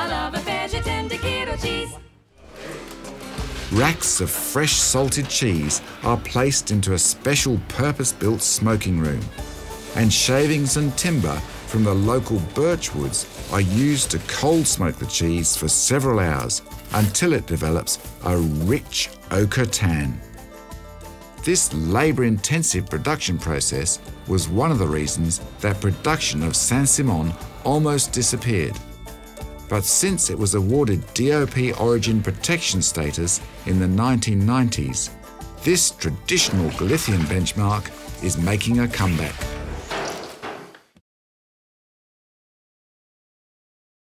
I love a veggie tender keto cheese. Racks of fresh salted cheese are placed into a special purpose-built smoking room, and shavings and timber from the local birch woods are used to cold smoke the cheese for several hours until it develops a rich ochre tan. This labour-intensive production process was one of the reasons that production of San Simon almost disappeared. But since it was awarded DOP origin protection status in the 1990s, this traditional Galician benchmark is making a comeback.